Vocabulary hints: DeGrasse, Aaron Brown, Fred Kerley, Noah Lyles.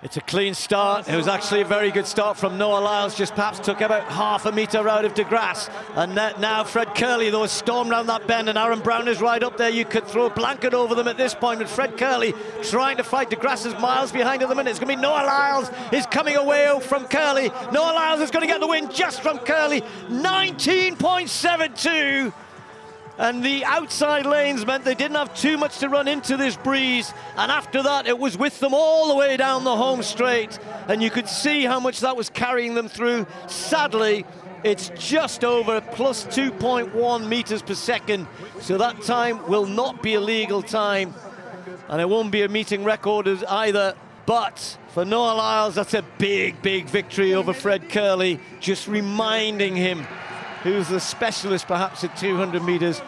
It's a clean start. It was actually a very good start from Noah Lyles, just perhaps took about half a metre out of DeGrasse. And now Fred Kerley, though, stormed round that bend, and Aaron Brown is right up there. You could throw a blanket over them at this point, and Fred Kerley trying to fight DeGrasse's miles behind at the minute. It's going to be Noah Lyles is coming away from Kerley. Noah Lyles is going to get the win just from Kerley. 19.72. And the outside lanes meant they didn't have too much to run into this breeze, and after that it was with them all the way down the home straight, and you could see how much that was carrying them through. Sadly, it's just over plus 2.1 meters per second, so that time will not be a legal time, and it won't be a meeting record either. But for Noah Lyles, that's a big, big victory over Fred Kerley, just reminding him who's the specialist perhaps at 200 meters.